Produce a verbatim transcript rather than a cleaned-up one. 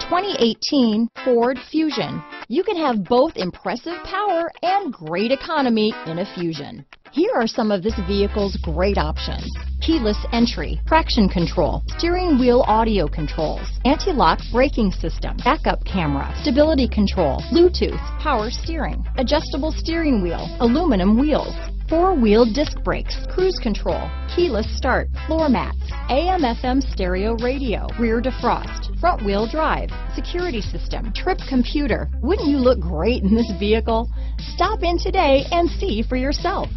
twenty eighteen Ford Fusion. You can have both impressive power and great economy in a Fusion. Here are some of this vehicle's great options: keyless entry, traction control, steering wheel audio controls, anti-lock braking system, backup camera, stability control, Bluetooth, power steering, adjustable steering wheel, aluminum wheels, four-wheel disc brakes, cruise control, keyless start, floor mats, A M F M stereo radio, rear defrost, front-wheel drive, security system, trip computer. Wouldn't you look great in this vehicle? Stop in today and see for yourself.